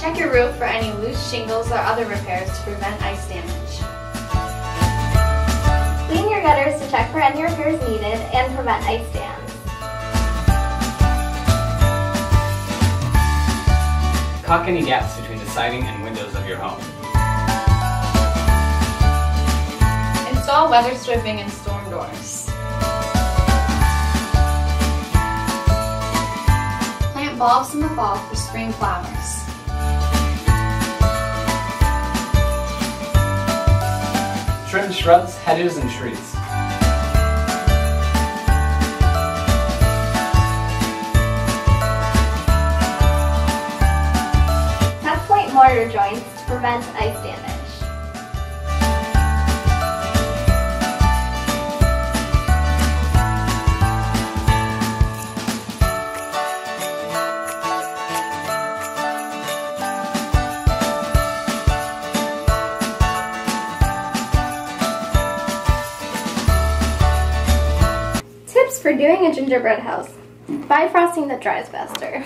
Check your roof for any loose shingles or other repairs to prevent ice damage. Clean your gutters to check for any repairs needed and prevent ice dams. Caulk any gaps between the siding and windows of your home. Install weather stripping and storm doors. Plant bulbs in the fall for spring flowers. Trim shrubs, hedges, and trees. Mortar joints to prevent ice damage. Tips for doing a gingerbread house: Bifrosting that dries faster.